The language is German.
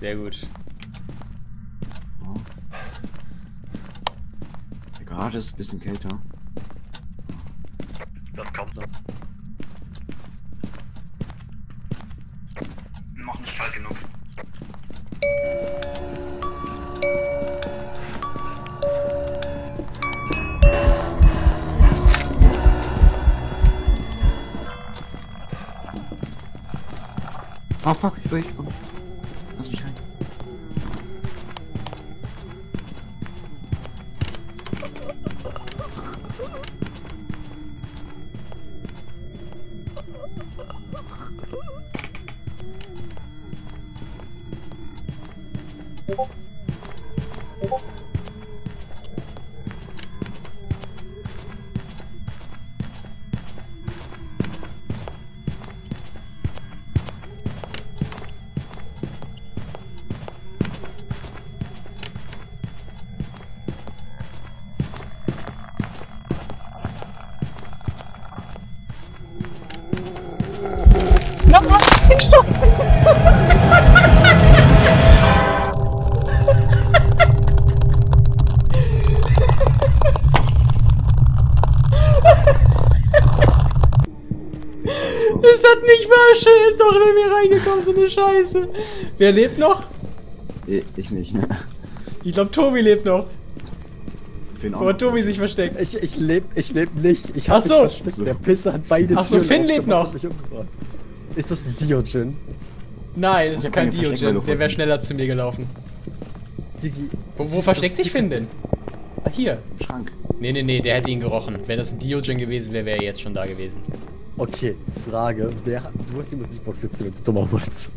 Sehr gut. Ja. Gerade ist ein bisschen kälter. Das kommt noch. Noch nicht kalt genug. Oh fuck, ich bin durchgekommen. Lass mich rein. Es hat nicht wahr, Schiss, ist doch bei mir reingekommen, so eine Scheiße. Wer lebt noch? Ich nicht, ne? Ich glaube, Tobi lebt noch. Aber Tobi sich versteckt. Ich leb nicht. Ich hab mich versteckt. Der Pisser hat beide Türen. Achso, Finn lebt noch. Ist das ein Diogen? Nein, das ist kein Diogen. Der wäre schneller zu mir gelaufen. Wo versteckt sich Finn denn? Ah, hier. Im Schrank. Nee, nee, nee, der hätte ihn gerochen. Wenn das ein Diogen gewesen wäre, wäre er jetzt schon da gewesen. Okay, Frage. Du hast die Musikbox gezündet, dummer Wurz.